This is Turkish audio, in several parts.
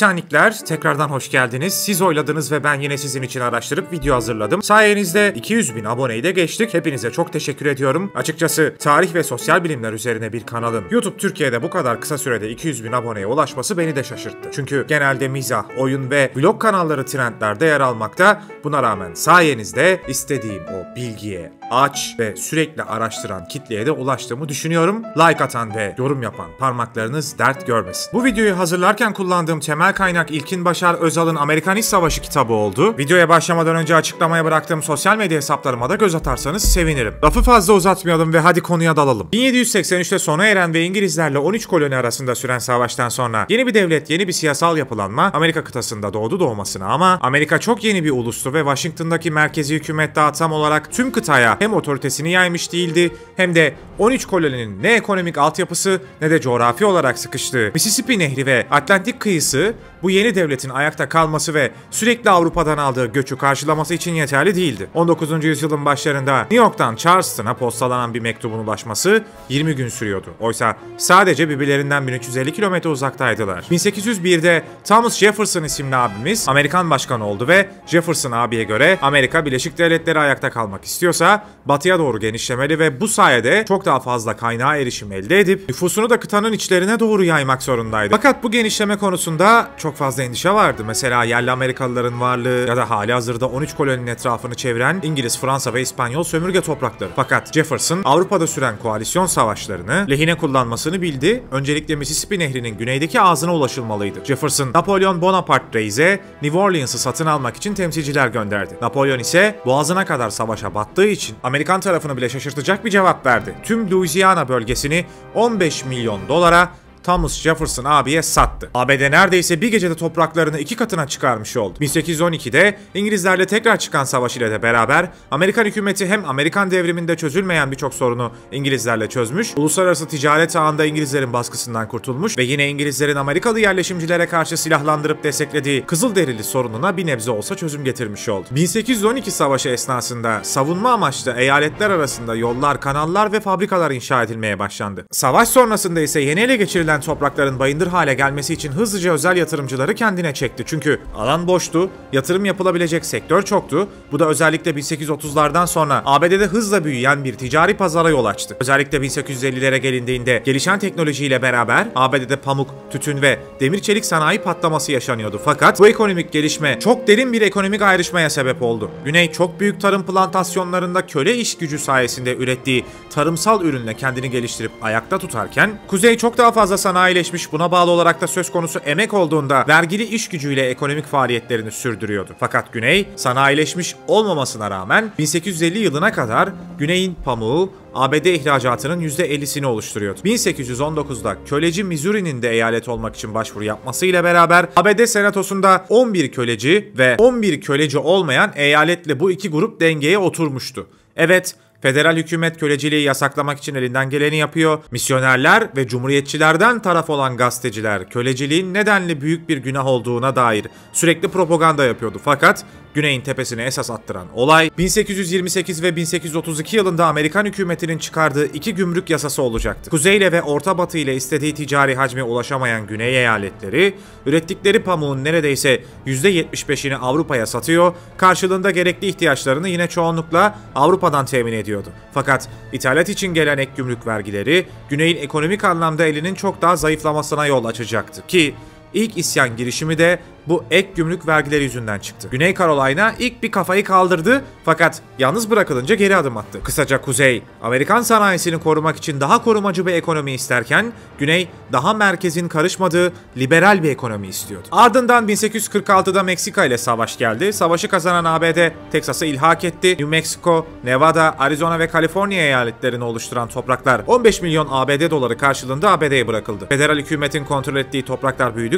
Titanikler, tekrardan hoş geldiniz. Siz oyladınız ve ben yine sizin için araştırıp video hazırladım. Sayenizde 200.000 aboneyi de geçtik. Hepinize çok teşekkür ediyorum. Açıkçası tarih ve sosyal bilimler üzerine bir kanalın YouTube Türkiye'de bu kadar kısa sürede 200.000 aboneye ulaşması beni de şaşırttı. Çünkü genelde mizah, oyun ve vlog kanalları trendlerde yer almakta. Buna rağmen sayenizde istediğim o bilgiye aç ve sürekli araştıran kitleye de ulaştığımı düşünüyorum. Like atan ve yorum yapan parmaklarınız dert görmesin. Bu videoyu hazırlarken kullandığım temel kaynak İlkin Başar Özal'ın Amerikan İç Savaşı kitabı oldu. Videoya başlamadan önce açıklamaya bıraktığım sosyal medya hesaplarıma da göz atarsanız sevinirim. Lafı fazla uzatmayalım ve hadi konuya dalalım. 1783'te sona eren ve İngilizlerle 13 koloni arasında süren savaştan sonra yeni bir devlet, yeni bir siyasal yapılanma Amerika kıtasında doğdu doğmasına ama Amerika çok yeni bir ulustu ve Washington'daki merkezi hükümet daha tam olarak tüm kıtaya hem otoritesini yaymış değildi hem de 13 koloninin ne ekonomik altyapısı ne de coğrafi olarak sıkıştığı Mississippi Nehri ve Atlantik kıyısı bu yeni devletin ayakta kalması ve sürekli Avrupa'dan aldığı göçü karşılaması için yeterli değildi. 19. yüzyılın başlarında New York'tan Charleston'a postalanan bir mektubun ulaşması 20 gün sürüyordu. Oysa sadece birbirlerinden 1350 kilometre uzaktaydılar. 1801'de Thomas Jefferson isimli abimiz Amerikan başkanı oldu ve Jefferson abiye göre Amerika Birleşik Devletleri ayakta kalmak istiyorsa batıya doğru genişlemeli ve bu sayede çok daha fazla kaynağa erişim elde edip nüfusunu da kıtanın içlerine doğru yaymak zorundaydı. Fakat bu genişleme konusunda çok fazla endişe vardı. Mesela yerli Amerikalıların varlığı ya da halihazırda 13 koloninin etrafını çeviren İngiliz, Fransa ve İspanyol sömürge toprakları. Fakat Jefferson Avrupa'da süren koalisyon savaşlarını lehine kullanmasını bildi. Öncelikle Mississippi Nehri'nin güneydeki ağzına ulaşılmalıydı. Jefferson, Napolyon Bonaparte Reis'e New Orleans'ı satın almak için temsilciler gönderdi. Napolyon ise boğazına kadar savaşa battığı için Amerikan tarafını bile şaşırtacak bir cevap verdi. Tüm Louisiana bölgesini 15 milyon dolara Thomas Jefferson abiye sattı. ABD neredeyse bir gecede topraklarını iki katına çıkarmış oldu. 1812'de İngilizlerle tekrar çıkan savaş ile de beraber Amerikan hükümeti hem Amerikan devriminde çözülmeyen birçok sorunu İngilizlerle çözmüş, uluslararası ticaret ağında İngilizlerin baskısından kurtulmuş ve yine İngilizlerin Amerikalı yerleşimcilere karşı silahlandırıp desteklediği Kızılderili sorununa bir nebze olsa çözüm getirmiş oldu. 1812 savaşı esnasında savunma amaçlı eyaletler arasında yollar, kanallar ve fabrikalar inşa edilmeye başlandı. Savaş sonrasında ise yeni ele geçirilen toprakların bayındır hale gelmesi için hızlıca özel yatırımcıları kendine çekti. Çünkü alan boştu, yatırım yapılabilecek sektör çoktu. Bu da özellikle 1830'lardan sonra ABD'de hızla büyüyen bir ticari pazara yol açtı. Özellikle 1850'lere gelindiğinde gelişen teknolojiyle beraber ABD'de pamuk, tütün ve demir-çelik sanayi patlaması yaşanıyordu. Fakat bu ekonomik gelişme çok derin bir ekonomik ayrışmaya sebep oldu. Güney çok büyük tarım plantasyonlarında köle iş gücü sayesinde ürettiği tarımsal ürünle kendini geliştirip ayakta tutarken, kuzey çok daha fazla sanayileşmiş, buna bağlı olarak da söz konusu emek olduğunda vergili iş gücüyle ekonomik faaliyetlerini sürdürüyordu. Fakat Güney sanayileşmiş olmamasına rağmen 1850 yılına kadar Güney'in pamuğu ABD ihracatının %50'sini oluşturuyordu. 1819'da köleci Missouri'nin de eyalet olmak için başvuru yapmasıyla beraber ABD senatosunda 11 köleci ve 11 köleci olmayan eyaletle bu iki grup dengeye oturmuştu. Evet, federal hükümet köleciliği yasaklamak için elinden geleni yapıyor. Misyonerler ve cumhuriyetçilerden taraf olan gazeteciler köleciliğin nedenli büyük bir günah olduğuna dair sürekli propaganda yapıyordu. Fakat Güney'in tepesine esas attıran olay 1828 ve 1832 yılında Amerikan hükümetinin çıkardığı iki gümrük yasası olacaktı. Kuzeyle ve Orta Batı ile istediği ticari hacme ulaşamayan Güney eyaletleri ürettikleri pamuğun neredeyse %75'ini Avrupa'ya satıyor, karşılığında gerekli ihtiyaçlarını yine çoğunlukla Avrupa'dan temin ediyordu. Fakat ithalat için gelen ek gümrük vergileri Güney'in ekonomik anlamda elinin çok daha zayıflamasına yol açacaktı ki İlk isyan girişimi de bu ek gümrük vergileri yüzünden çıktı. Güney Carolina ilk bir kafayı kaldırdı fakat yalnız bırakılınca geri adım attı. Kısaca Kuzey, Amerikan sanayisini korumak için daha korumacı bir ekonomi isterken Güney, daha merkezin karışmadığı liberal bir ekonomi istiyordu. Ardından 1846'da Meksika ile savaş geldi. Savaşı kazanan ABD, Teksas'ı ilhak etti. New Mexico, Nevada, Arizona ve Kaliforniya eyaletlerini oluşturan topraklar 15 milyon ABD doları karşılığında ABD'ye bırakıldı. Federal hükümetin kontrol ettiği topraklar büyüdü.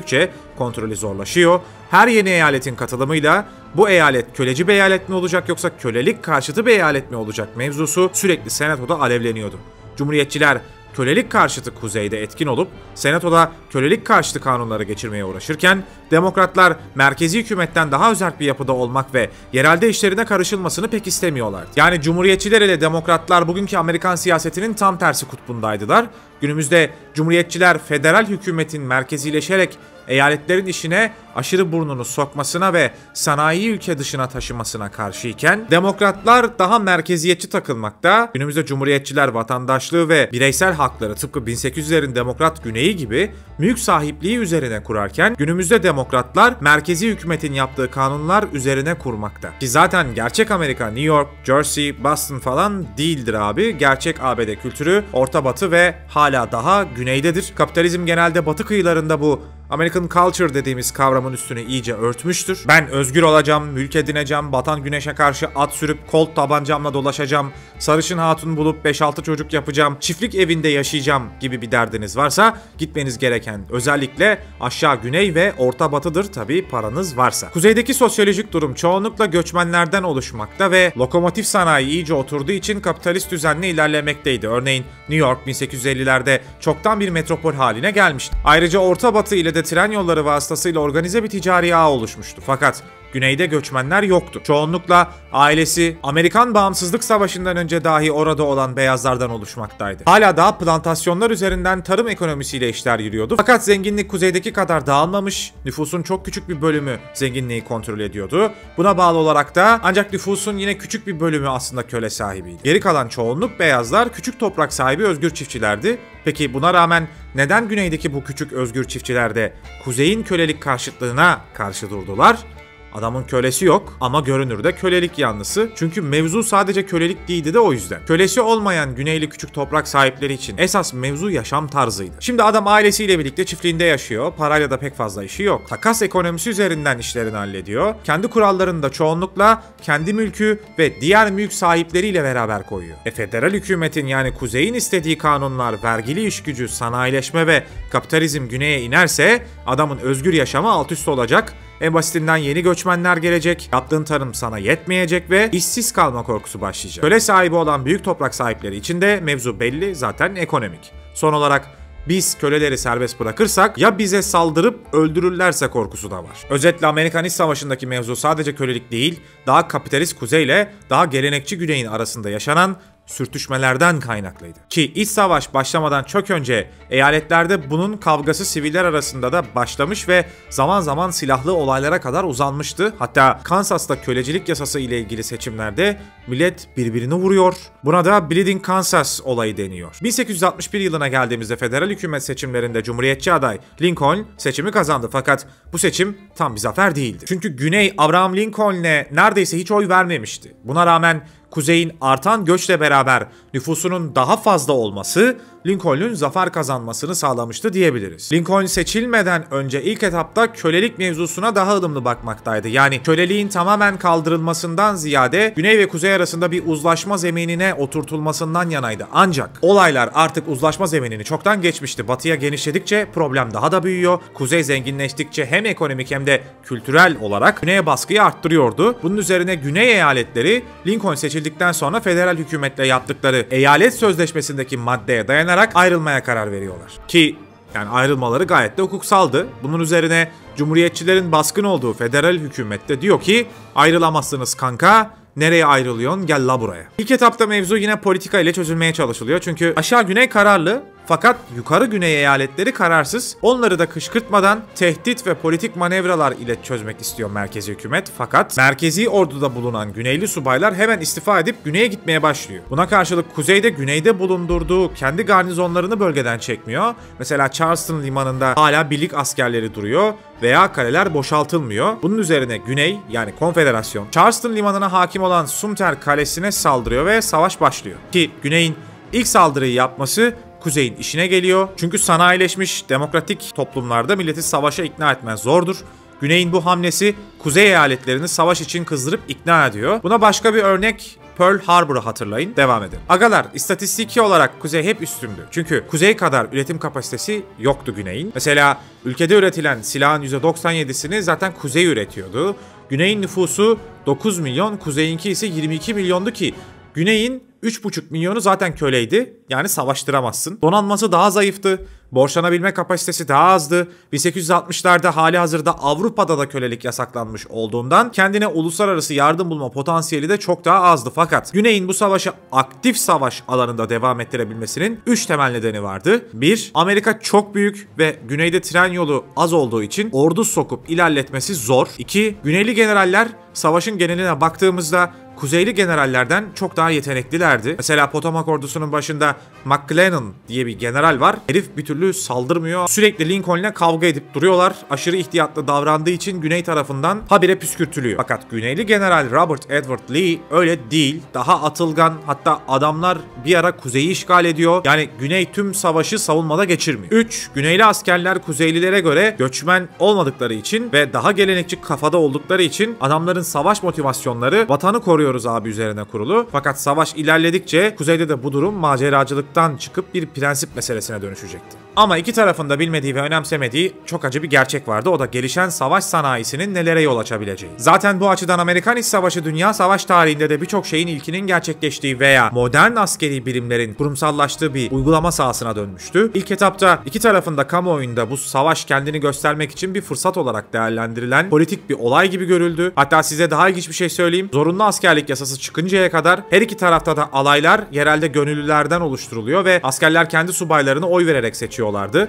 Kontrolü zorlaşıyor. Her yeni eyaletin katılımıyla bu eyalet köleci bir eyalet mi olacak yoksa kölelik karşıtı bir eyalet mi olacak mevzusu sürekli senatoda alevleniyordu. Cumhuriyetçiler kölelik karşıtı kuzeyde etkin olup senatoda kölelik karşıtı kanunları geçirmeye uğraşırken demokratlar merkezi hükümetten daha özerk bir yapıda olmak ve yerelde işlerine karışılmasını pek istemiyorlardı. Yani cumhuriyetçiler ile demokratlar bugünkü Amerikan siyasetinin tam tersi kutbundaydılar. Günümüzde cumhuriyetçiler federal hükümetin merkezileşerek eyaletlerin işine aşırı burnunu sokmasına ve sanayiyi ülke dışına taşımasına karşıyken, demokratlar daha merkeziyetçi takılmakta, günümüzde cumhuriyetçiler vatandaşlığı ve bireysel hakları tıpkı 1800'lerin demokrat güneyi gibi mülk sahipliği üzerine kurarken, günümüzde demokratlar merkezi hükümetin yaptığı kanunlar üzerine kurmakta. Ki zaten gerçek Amerika New York, Jersey, Boston falan değildir abi. Gerçek ABD kültürü Orta Batı ve hala daha güneydedir. Kapitalizm genelde Batı kıyılarında bu American Culture dediğimiz kavramın üstüne iyice örtmüştür. Ben özgür olacağım, mülk edineceğim, batan güneşe karşı at sürüp kolt tabancamla dolaşacağım, sarışın hatun bulup 5-6 çocuk yapacağım, çiftlik evinde yaşayacağım gibi bir derdiniz varsa gitmeniz gereken özellikle aşağı güney ve orta batıdır tabii paranız varsa. Kuzeydeki sosyolojik durum çoğunlukla göçmenlerden oluşmakta ve lokomotif sanayi iyice oturduğu için kapitalist düzenle ilerlemekteydi. Örneğin New York 1850'lerde çoktan bir metropol haline gelmişti. Ayrıca orta batı ile de tren yolları vasıtasıyla organize bir ticari ağ oluşmuştu. Fakat güneyde göçmenler yoktu. Çoğunlukla ailesi Amerikan Bağımsızlık Savaşı'ndan önce dahi orada olan beyazlardan oluşmaktaydı. Hala daha plantasyonlar üzerinden tarım ekonomisiyle işler yürüyordu. Fakat zenginlik kuzeydeki kadar dağılmamış, nüfusun çok küçük bir bölümü zenginliği kontrol ediyordu. Buna bağlı olarak da ancak nüfusun yine küçük bir bölümü aslında köle sahibiydi. Geri kalan çoğunluk beyazlar, küçük toprak sahibi özgür çiftçilerdi. Peki buna rağmen neden güneydeki bu küçük özgür çiftçiler de kuzeyin kölelik karşıtlığına karşı durdular? Adamın kölesi yok ama görünürde kölelik yanlısı. Çünkü mevzu sadece kölelik değildi de o yüzden. Kölesi olmayan güneyli küçük toprak sahipleri için esas mevzu yaşam tarzıydı. Şimdi adam ailesiyle birlikte çiftliğinde yaşıyor. Parayla da pek fazla işi yok. Takas ekonomisi üzerinden işlerini hallediyor. Kendi kurallarını da çoğunlukla kendi mülkü ve diğer mülk sahipleriyle beraber koyuyor. Federal hükümetin yani kuzeyin istediği kanunlar, vergili iş gücü, sanayileşme ve kapitalizm güneye inerse adamın özgür yaşamı alt üst olacak. En basitinden yeni göçmenler gelecek, yaptığın tarım sana yetmeyecek ve işsiz kalma korkusu başlayacak. Köle sahibi olan büyük toprak sahipleri için de mevzu belli, zaten ekonomik. Son olarak biz köleleri serbest bırakırsak ya bize saldırıp öldürürlerse korkusu da var. Özetle Amerikan İç Savaşı'ndaki mevzu sadece kölelik değil, daha kapitalist kuzeyle daha gelenekçi güneyin arasında yaşanan sürtüşmelerden kaynaklıydı. Ki iç savaş başlamadan çok önce eyaletlerde bunun kavgası siviller arasında da başlamış ve zaman zaman silahlı olaylara kadar uzanmıştı. Hatta Kansas'ta kölecilik yasası ile ilgili seçimlerde millet birbirini vuruyor. Buna da Bleeding Kansas olayı deniyor. 1861 yılına geldiğimizde federal hükümet seçimlerinde cumhuriyetçi aday Lincoln seçimi kazandı. Fakat bu seçim tam bir zafer değildi. Çünkü Güney Abraham Lincoln'e neredeyse hiç oy vermemişti. Buna rağmen Kuzey'in artan göçle beraber nüfusunun daha fazla olması Lincoln'un zafer kazanmasını sağlamıştı diyebiliriz. Lincoln seçilmeden önce ilk etapta kölelik mevzusuna daha ılımlı bakmaktaydı. Yani köleliğin tamamen kaldırılmasından ziyade Güney ve Kuzey arasında bir uzlaşma zeminine oturtulmasından yanaydı. Ancak olaylar artık uzlaşma zeminini çoktan geçmişti. Batıya genişledikçe problem daha da büyüyor. Kuzey zenginleştikçe hem ekonomik hem de kültürel olarak Güney'e baskıyı arttırıyordu. Bunun üzerine Güney eyaletleri Lincoln seçildikten sonra federal hükümetle yaptıkları eyalet sözleşmesindeki maddeye dayanarak ayrılmaya karar veriyorlar. Ki yani ayrılmaları gayet de hukuksaldı. Bunun üzerine cumhuriyetçilerin baskın olduğu federal hükümette diyor ki ayrılamazsınız kanka. Nereye ayrılıyorsun? Gel la buraya. İlk etapta mevzu yine politika ile çözülmeye çalışılıyor. Çünkü aşağı güney kararlı fakat yukarı güney eyaletleri kararsız. Onları da kışkırtmadan tehdit ve politik manevralar ile çözmek istiyor merkezi hükümet. Fakat merkezi orduda bulunan güneyli subaylar hemen istifa edip güneye gitmeye başlıyor. Buna karşılık kuzeyde güneyde bulundurduğu kendi garnizonlarını bölgeden çekmiyor. Mesela Charleston limanında hala birlik askerleri duruyor veya kaleler boşaltılmıyor. Bunun üzerine güney yani konfederasyon Charleston limanına hakim olan Sumter kalesine saldırıyor ve savaş başlıyor. Ki güneyin ilk saldırıyı yapması kuzeyin işine geliyor. Çünkü sanayileşmiş demokratik toplumlarda milleti savaşa ikna etmen zordur. Güneyin bu hamlesi kuzey eyaletlerini savaş için kızdırıp ikna ediyor. Buna başka bir örnek Pearl Harbor'u hatırlayın. Devam edin. Agalar, istatistiki olarak kuzey hep üstündü. Çünkü kuzey kadar üretim kapasitesi yoktu güneyin. Mesela ülkede üretilen silahın %97'sini zaten kuzey üretiyordu. Güneyin nüfusu 9 milyon, kuzeyinki ise 22 milyondu ki güneyin 3,5 milyonu zaten köleydi. Yani savaştıramazsın. Donanması daha zayıftı. borçlanabilme kapasitesi daha azdı. 1860'larda hali hazırda Avrupa'da da kölelik yasaklanmış olduğundan kendine uluslararası yardım bulma potansiyeli de çok daha azdı. Fakat Güney'in bu savaşı aktif savaş alanında devam ettirebilmesinin 3 temel nedeni vardı. 1. Amerika çok büyük ve güneyde tren yolu az olduğu için ordu sokup ilerletmesi zor. 2. Güneyli generaller savaşın geneline baktığımızda kuzeyli generallerden çok daha yeteneklilerdi. Mesela Potomac ordusunun başında McClellan diye bir general var. Herif bir türlü saldırmıyor. Sürekli Lincoln'le kavga edip duruyorlar. Aşırı ihtiyatlı davrandığı için güney tarafından habire püskürtülüyor. Fakat güneyli general Robert Edward Lee öyle değil. Daha atılgan. Hatta adamlar bir ara kuzeyi işgal ediyor. Yani güney tüm savaşı savunmada geçirmiyor. 3. Güneyli askerler kuzeylilere göre göçmen olmadıkları için ve daha gelenekçi kafada oldukları için adamların savaş motivasyonları vatanı koruyor abi üzerine kurulu. Fakat savaş ilerledikçe kuzeyde de bu durum maceracılıktan çıkıp bir prensip meselesine dönüşecekti. Ama iki tarafında bilmediği ve önemsemediği çok acı bir gerçek vardı. O da gelişen savaş sanayisinin nelere yol açabileceği. Zaten bu açıdan Amerikan İç Savaşı dünya savaş tarihinde de birçok şeyin ilkinin gerçekleştiği veya modern askeri bilimlerin kurumsallaştığı bir uygulama sahasına dönmüştü. İlk etapta iki tarafında kamuoyunda bu savaş kendini göstermek için bir fırsat olarak değerlendirilen politik bir olay gibi görüldü. Hatta size daha ilginç bir şey söyleyeyim. Zorunlu askerlik yasası çıkıncaya kadar her iki tarafta da alaylar yerelde gönüllülerden oluşturuluyor ve askerler kendi subaylarını oy vererek seçiyor.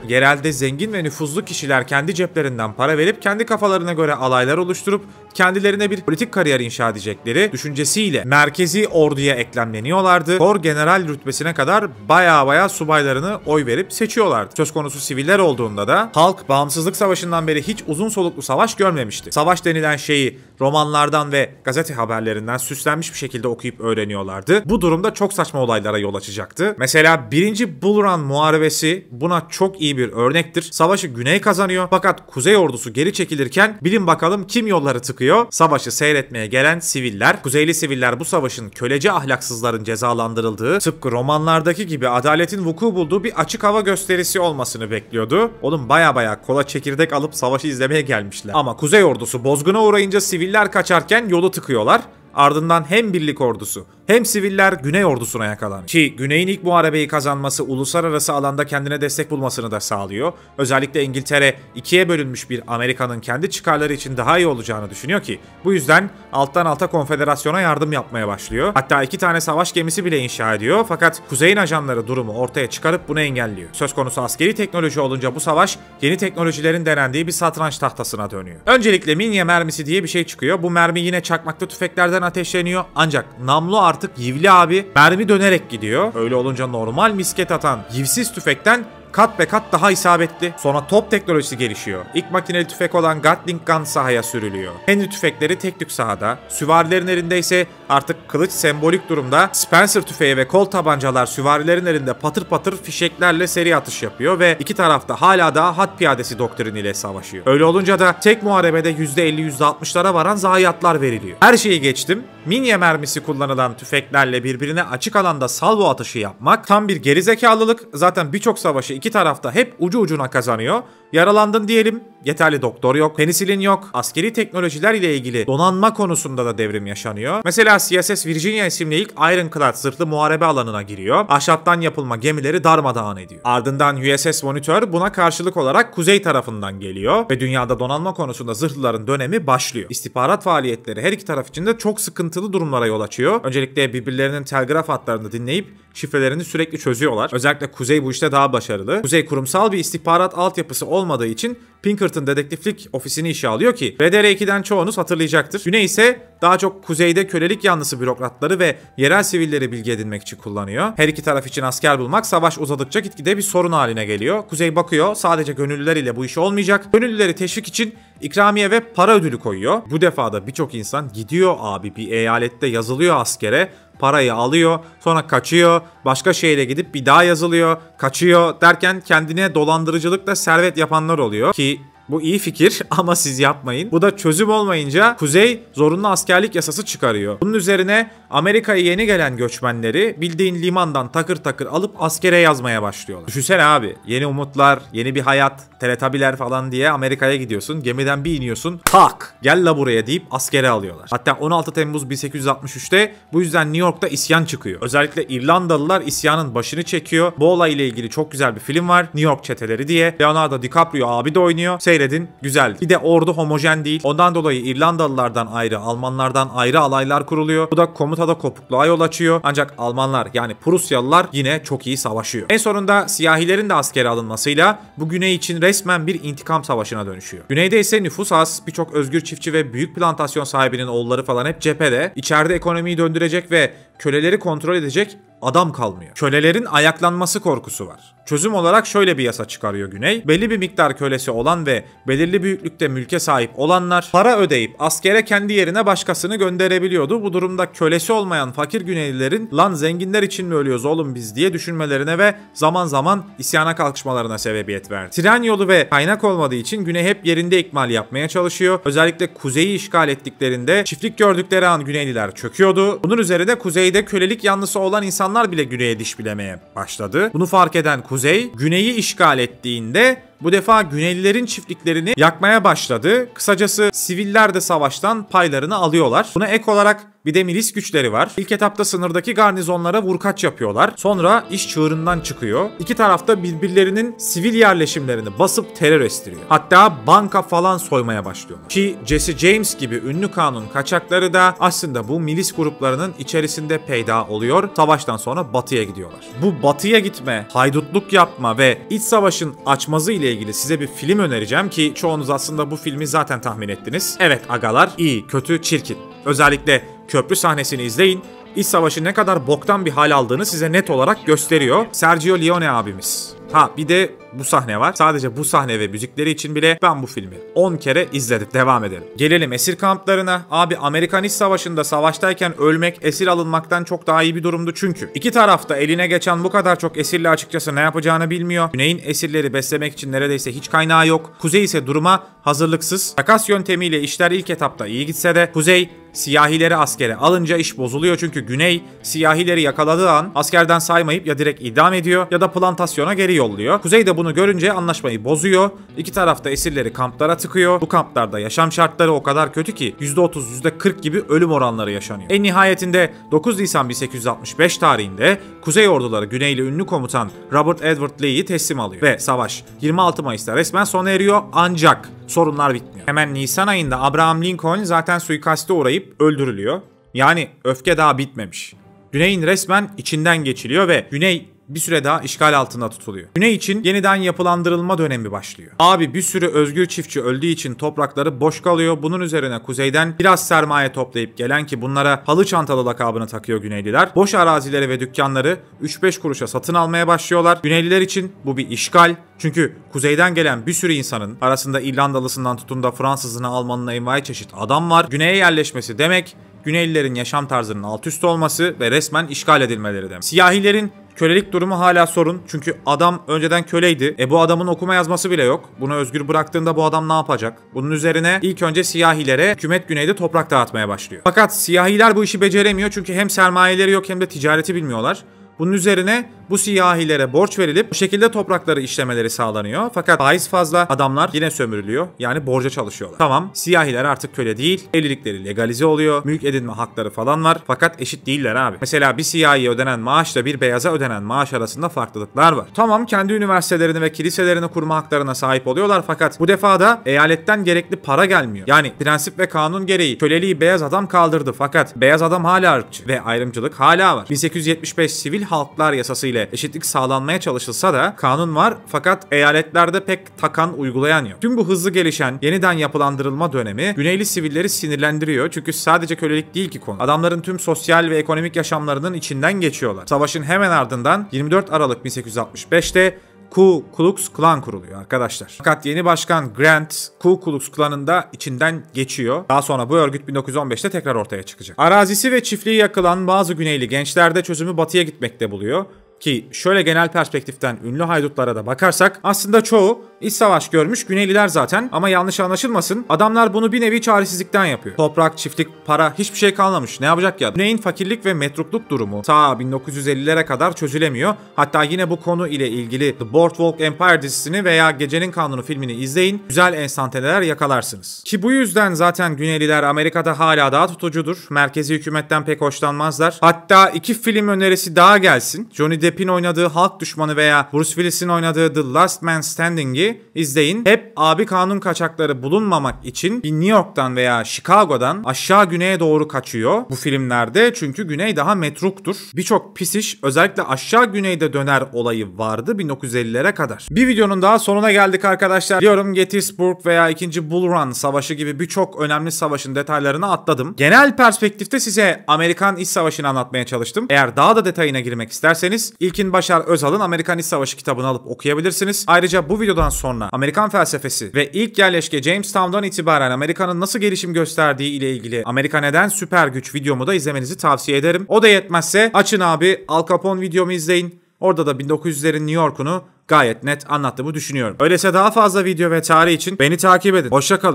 Yerelde zengin ve nüfuzlu kişiler kendi ceplerinden para verip kendi kafalarına göre alaylar oluşturup kendilerine bir politik kariyer inşa edecekleri düşüncesiyle merkezi orduya eklemleniyorlardı. Kor general rütbesine kadar baya subaylarını oy verip seçiyorlardı. Söz konusu siviller olduğunda da halk bağımsızlık savaşından beri hiç uzun soluklu savaş görmemişti. Savaş denilen şeyi romanlardan ve gazete haberlerinden süslenmiş bir şekilde okuyup öğreniyorlardı. Bu durumda çok saçma olaylara yol açacaktı. Mesela 1. Bull Run Muharebesi buna çok iyi bir örnektir. Savaşı Güney kazanıyor fakat Kuzey ordusu geri çekilirken bilin bakalım kim yolları tıkıyor? Savaşı seyretmeye gelen siviller. Kuzeyli siviller bu savaşın kölece ahlaksızların cezalandırıldığı, tıpkı romanlardaki gibi adaletin vuku bulduğu bir açık hava gösterisi olmasını bekliyordu. Oğlum baya kola çekirdek alıp savaşı izlemeye gelmişler. Ama Kuzey ordusu bozguna uğrayınca siviller kaçarken yolu tıkıyorlar. Ardından hem birlik ordusu hem siviller Güney ordusuna yakalanıyor. Ki Güney'in ilk muharebeyi kazanması uluslararası alanda kendine destek bulmasını da sağlıyor. Özellikle İngiltere ikiye bölünmüş bir Amerika'nın kendi çıkarları için daha iyi olacağını düşünüyor ki bu yüzden alttan alta konfederasyona yardım yapmaya başlıyor. Hatta 2 tane savaş gemisi bile inşa ediyor fakat Kuzey'in ajanları durumu ortaya çıkarıp bunu engelliyor. Söz konusu askeri teknoloji olunca bu savaş yeni teknolojilerin denendiği bir satranç tahtasına dönüyor. Öncelikle minye mermisi diye bir şey çıkıyor. Bu mermi yine çakmaklı tüfeklerden ateşleniyor ancak namlu artık yivli abi, mermi dönerek gidiyor. Öyle olunca normal misket atan yivsiz tüfekten kat be kat daha isabetli. Sonra top teknolojisi gelişiyor. İlk makineli tüfek olan Gatling gun sahaya sürülüyor. Henry tüfekleri tek tük sahada. Süvarilerin elinde ise artık kılıç sembolik durumda. Spencer tüfeği ve kol tabancalar süvarilerin elinde patır patır fişeklerle seri atış yapıyor ve iki tarafta hala daha hat piyadesi doktriniyle savaşıyor. Öyle olunca da tek muharebede %50-%60'lara varan zayiatlar veriliyor. Her şeyi geçtim. Minye mermisi kullanılan tüfeklerle birbirine açık alanda salvo atışı yapmak tam bir gerizekalılık. Zaten birçok savaşı iki tarafta hep ucu ucuna kazanıyor. Yaralandın diyelim, yeterli doktor yok, penisilin yok. Askeri teknolojiler ile ilgili donanma konusunda da devrim yaşanıyor. Mesela USS Virginia isimli ilk Ironclad zırhlı muharebe alanına giriyor. Ahşaptan yapılma gemileri darmadağın ediyor. Ardından USS Monitor buna karşılık olarak kuzey tarafından geliyor ve dünyada donanma konusunda zırhlıların dönemi başlıyor. İstihbarat faaliyetleri her iki taraf için de çok sıkıntılı durumlara yol açıyor. Öncelikle birbirlerinin telgraf hatlarını dinleyip şifrelerini sürekli çözüyorlar. Özellikle Kuzey bu işte daha başarılı. Kuzey kurumsal bir istihbarat altyapısı olmadığı için Pinkerton dedektiflik ofisini işe alıyor ki RDR2'den çoğunuz hatırlayacaktır. Güney ise daha çok kuzeyde kölelik yanlısı bürokratları ve yerel sivilleri bilgi edinmek için kullanıyor. Her iki taraf için asker bulmak savaş uzadıkça gitgide bir sorun haline geliyor. Kuzey bakıyor sadece gönüllüler ile bu iş olmayacak. Gönüllüleri teşvik için ikramiye ve para ödülü koyuyor. Bu defada birçok insan gidiyor abi, bir eyalette yazılıyor askere. Parayı alıyor, sonra kaçıyor, başka şehre gidip bir daha yazılıyor, kaçıyor derken kendine dolandırıcılıkla servet yapanlar oluyor ki Bu iyi fikir ama siz yapmayın. Bu da çözüm olmayınca Kuzey zorunlu askerlik yasası çıkarıyor. Bunun üzerine Amerika'ya yeni gelen göçmenleri bildiğin limandan takır takır alıp askere yazmaya başlıyorlar. Düşünsene abi, yeni umutlar, yeni bir hayat, teletabiler falan diye Amerika'ya gidiyorsun. Gemiden bir iniyorsun, tak gel la buraya deyip askere alıyorlar. Hatta 16 Temmuz 1863'te bu yüzden New York'ta isyan çıkıyor. Özellikle İrlandalılar isyanın başını çekiyor. Bu olayla ilgili çok güzel bir film var, New York Çeteleri diye. Leonardo DiCaprio abi de oynuyor. Seyredin, güzel. Bir de ordu homojen değil. Ondan dolayı İrlandalılardan ayrı, Almanlardan ayrı alaylar kuruluyor. Bu da komutada kopukluğa yol açıyor. Ancak Almanlar yani Prusyalılar yine çok iyi savaşıyor. En sonunda siyahilerin de askere alınmasıyla bu güney için resmen bir intikam savaşına dönüşüyor. Güneyde ise nüfus az, birçok özgür çiftçi ve büyük plantasyon sahibinin oğulları falan hep cephede. İçeride ekonomiyi döndürecek ve köleleri kontrol edecek adam kalmıyor. Kölelerin ayaklanması korkusu var. Çözüm olarak şöyle bir yasa çıkarıyor Güney. Belli bir miktar kölesi olan ve belirli büyüklükte mülke sahip olanlar para ödeyip askere kendi yerine başkasını gönderebiliyordu. Bu durumda kölesi olmayan fakir Güneylilerin "lan zenginler için mi ölüyoruz oğlum biz" diye düşünmelerine ve zaman zaman isyana kalkışmalarına sebebiyet verdi. Tren yolu ve kaynak olmadığı için Güney hep yerinde ikmal yapmaya çalışıyor. Özellikle Kuzey'i işgal ettiklerinde çiftlik gördükleri an Güneyliler çöküyordu. Bunun üzerine Kuzey'de kölelik yanlısı olan insanlar bile Güney'e diş bilemeye başladı. Bunu fark eden Kuzey, Güney'i işgal ettiğinde bu defa Güneylilerin çiftliklerini yakmaya başladı. Kısacası siviller de savaştan paylarını alıyorlar. Buna ek olarak bir de milis güçleri var. İlk etapta sınırdaki garnizonlara vurkaç yapıyorlar. Sonra iş çığırından çıkıyor. İki tarafta birbirlerinin sivil yerleşimlerini basıp terör estiriyor. Hatta banka falan soymaya başlıyorlar. Ki Jesse James gibi ünlü kanun kaçakları da aslında bu milis gruplarının içerisinde peyda oluyor. Savaştan sonra batıya gidiyorlar. Bu batıya gitme, haydutluk yapma ve iç savaşın açmazı ile ilgili size bir film önereceğim ki çoğunuz aslında bu filmi zaten tahmin ettiniz. Evet agalar, iyi, kötü, çirkin. Özellikle köprü sahnesini izleyin. İç savaşı ne kadar boktan bir hal aldığını size net olarak gösteriyor. Sergio Leone abimiz. Ha bir de bu sahne var. Sadece bu sahne ve müzikleri için bile ben bu filmi 10 kere izledim. Devam edelim. Gelelim esir kamplarına. Abi Amerikan İç Savaşı'nda savaştayken ölmek esir alınmaktan çok daha iyi bir durumdu çünkü. İki tarafta eline geçen bu kadar çok esirle açıkçası ne yapacağını bilmiyor. Güney'in esirleri beslemek için neredeyse hiç kaynağı yok. Kuzey ise duruma hazırlıksız. Takas yöntemiyle işler ilk etapta iyi gitse de Kuzey siyahileri askere alınca iş bozuluyor çünkü Güney siyahileri yakaladığı an askerden saymayıp ya direkt idam ediyor ya da plantasyona geri yolluyor. Kuzey de bunu görünce anlaşmayı bozuyor. İki tarafta esirleri kamplara tıkıyor. Bu kamplarda yaşam şartları o kadar kötü ki %30, %40 gibi ölüm oranları yaşanıyor. En nihayetinde 9 Nisan 1865 tarihinde Kuzey orduları Güneyli ünlü komutan Robert Edward Lee'yi teslim alıyor ve savaş 26 Mayıs'ta resmen sona eriyor ancak sorunlar bitmiyor. Hemen Nisan ayında Abraham Lincoln zaten suikaste uğrayıp öldürülüyor. Yani öfke daha bitmemiş. Güney'in resmen içinden geçiliyor ve Güney bir süre daha işgal altında tutuluyor. Güney için yeniden yapılandırılma dönemi başlıyor. Abi bir sürü özgür çiftçi öldüğü için toprakları boş kalıyor. Bunun üzerine Kuzey'den biraz sermaye toplayıp gelen ki bunlara halı çantalı lakabını takıyor Güneyliler. Boş arazileri ve dükkanları 3-5 kuruşa satın almaya başlıyorlar. Güneyliler için bu bir işgal. Çünkü Kuzey'den gelen bir sürü insanın arasında İrlandalısından tutun da Fransızına, Almanına envai çeşit adam var. Güney'e yerleşmesi demek Güneylilerin yaşam tarzının alt üst olması ve resmen işgal edilmeleri demek. Siyahilerin kölelik durumu hala sorun çünkü adam önceden köleydi. Bu adamın okuma yazması bile yok. Bunu özgür bıraktığında bu adam ne yapacak? Bunun üzerine ilk önce siyahilere hükümet Güney'de toprak dağıtmaya başlıyor. Fakat siyahiler bu işi beceremiyor çünkü hem sermayeleri yok hem de ticareti bilmiyorlar. Bunun üzerine bu siyahilere borç verilip bu şekilde toprakları işlemeleri sağlanıyor. Fakat faiz fazla, adamlar yine sömürülüyor. Yani borca çalışıyorlar. Tamam, siyahiler artık köle değil. Evlilikleri legalize oluyor. Mülk edinme hakları falan var. Fakat eşit değiller abi. Mesela bir siyahiye ödenen maaşla bir beyaza ödenen maaş arasında farklılıklar var. Tamam, kendi üniversitelerini ve kiliselerini kurma haklarına sahip oluyorlar. Fakat bu defa da eyaletten gerekli para gelmiyor. Yani prensip ve kanun gereği köleliği beyaz adam kaldırdı. Fakat beyaz adam hala ırkçı ve ayrımcılık hala var. 1875 Sivil Halklar Yasası ile eşitlik sağlanmaya çalışılsa da kanun var fakat eyaletlerde pek takan uygulayan yok. Tüm bu hızlı gelişen yeniden yapılandırılma dönemi Güneyli sivilleri sinirlendiriyor çünkü sadece kölelik değil ki konu. Adamların tüm sosyal ve ekonomik yaşamlarının içinden geçiyorlar. Savaşın hemen ardından 24 Aralık 1865'te Ku Klux Klan kuruluyor arkadaşlar. Fakat yeni başkan Grant Ku Klux Klan'ın da içinden geçiyor. Daha sonra bu örgüt 1915'te tekrar ortaya çıkacak. Arazisi ve çiftliği yakılan bazı Güneyli gençler de çözümü batıya gitmekte buluyor. ki şöyle genel perspektiften ünlü haydutlara da bakarsak aslında çoğu iç savaş görmüş Güneyliler zaten, ama yanlış anlaşılmasın, adamlar bunu bir nevi çaresizlikten yapıyor. Toprak, çiftlik, para, hiçbir şey kalmamış, ne yapacak ya? Güney'in fakirlik ve metrukluk durumu ta 1950'lere kadar çözülemiyor. Hatta yine bu konu ile ilgili The Boardwalk Empire dizisini veya Gecenin Kanunu filmini izleyin, güzel enstantaneler yakalarsınız. Ki bu yüzden zaten Güneyliler Amerika'da hala daha tutucudur, merkezi hükümetten pek hoşlanmazlar. Hatta iki film önerisi daha gelsin. Johnny Depp'in oynadığı Halk Düşmanı veya Bruce Willis'in oynadığı The Last Man Standing'i izleyin. Hep abi kanun kaçakları bulunmamak için bir New York'tan veya Chicago'dan aşağı güneye doğru kaçıyor bu filmlerde, çünkü güney daha metruktur. Birçok pis iş özellikle aşağı güneyde döner olayı vardı 1950'lere kadar. Bir videonun daha sonuna geldik arkadaşlar. Diyorum Gettysburg veya 2. Bull Run savaşı gibi birçok önemli savaşın detaylarını atladım. Genel perspektifte size Amerikan İç Savaşı'nı anlatmaya çalıştım. Eğer daha da detayına girmek isterseniz İlkin Başar Özal'ın Amerikan İç Savaşı kitabını alıp okuyabilirsiniz. Ayrıca bu videodan sonra Amerikan felsefesi ve ilk yerleşke Jamestown'dan itibaren Amerika'nın nasıl gelişim gösterdiği ile ilgili Amerika Neden Süper Güç videomu da izlemenizi tavsiye ederim. O da yetmezse açın abi Al Capone videomu izleyin. Orada da 1900'lerin New York'unu gayet net anlattığımı düşünüyorum. Öyleyse daha fazla video ve tarih için beni takip edin. Hoşça kalın.